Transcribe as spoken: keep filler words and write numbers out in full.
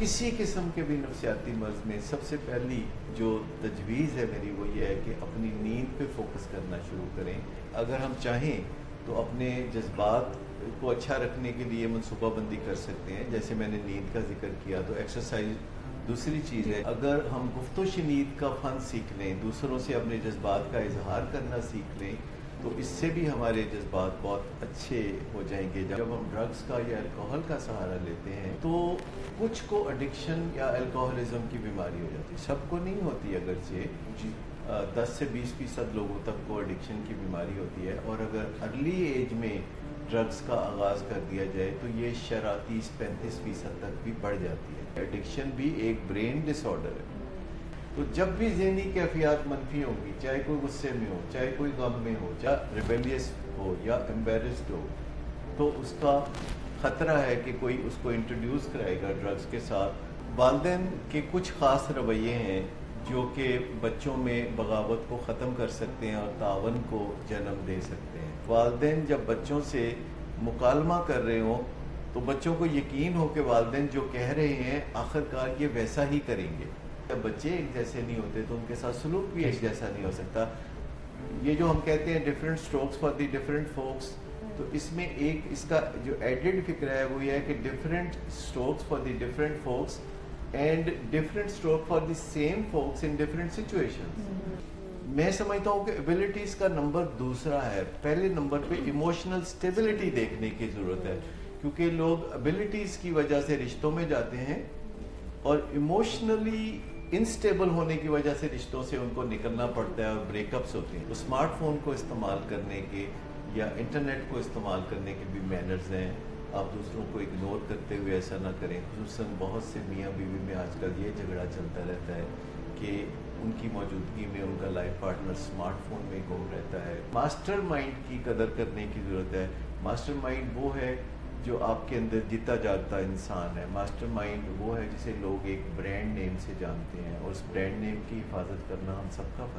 किसी किस्म के भी नफसियाती मर्ज में सबसे पहली जो तजवीज़ है मेरी वो ये है कि अपनी नींद पे फोकस करना शुरू करें। अगर हम चाहें तो अपने जज्बात को अच्छा रखने के लिए मनसूबाबंदी कर सकते हैं, जैसे मैंने नींद का जिक्र किया तो एक्सरसाइज दूसरी चीज़ है। अगर हम गुफ्त शनीद का फ़न सीख लें, दूसरों से अपने जज्बात का इजहार करना सीख लें, तो इससे भी हमारे जज्बात बहुत अच्छे हो जाएंगे। जब हम ड्रग्स का या अल्कोहल का सहारा लेते हैं तो कुछ को एडिक्शन या अल्कोहलिज्म की बीमारी हो जाती है, सबको नहीं होती, अगर से दस से बीस फीसद लोगों तक को एडिक्शन की बीमारी होती है। और अगर अर्ली एज में ड्रग्स का आगाज़ कर दिया जाए तो ये शरह तीस पैंतीस फीसद तक भी बढ़ जाती है। एडिक्शन भी एक ब्रेन डिसऑर्डर है। तो जब भी जहनी कैफियत मनफी होगी, चाहे कोई गुस्से में हो, चाहे कोई गम में हो, चाहे रिबेलियस हो या एम्बेरस्ड हो, तो उसका ख़तरा है कि कोई उसको इंट्रोड्यूस कराएगा ड्रग्स के साथ। वालिदैन के कुछ ख़ास रवैये हैं जो कि बच्चों में बगावत को ख़त्म कर सकते हैं और तावन को जन्म दे सकते हैं। वालिदैन जब बच्चों से मुकालमा कर रहे हों तो बच्चों को यकीन हो कि वालिदैन जो कह रहे हैं आखिरकार ये वैसा ही करेंगे। जब बच्चे एक जैसे नहीं होते तो उनके साथ सलूक भी एक जैसा नहीं हो सकता। ये जो हम कहते हैं different strokes for the different folks, तो इसमें एक इसका जो एडेड फिक्र है वो ये है कि different strokes for the different folks and different stroke for the same folks in different situations. मैं समझता हूँ कि एबिलिटीज़ का नंबर दूसरा है, पहले नंबर पे इमोशनल स्टेबिलिटी देखने की ज़रूरत है, क्योंकि लोग एबिलिटीज़ की वजह से रिश्तों में जाते हैं और इमोशनली इनस्टेबल होने की वजह से रिश्तों से उनको निकलना पड़ता है और ब्रेकअप्स होते हैं। तो स्मार्टफोन को इस्तेमाल करने के या इंटरनेट को इस्तेमाल करने के भी मैनर्स हैं। आप दूसरों को इग्नोर करते हुए ऐसा ना करें। खुसूसन बहुत से मियाँ बीवी में आजकल ये झगड़ा चलता रहता है कि उनकी मौजूदगी में उनका लाइफ पार्टनर स्मार्टफोन में गुम रहता है। मास्टर माइंड की कदर करने की ज़रूरत है। मास्टर माइंड वो है जो आपके अंदर जीता जागता इंसान है। मास्टरमाइंड वो है जिसे लोग एक ब्रांड नेम से जानते हैं और उस ब्रांड नेम की हिफाजत करना हम सबका फर्ज है।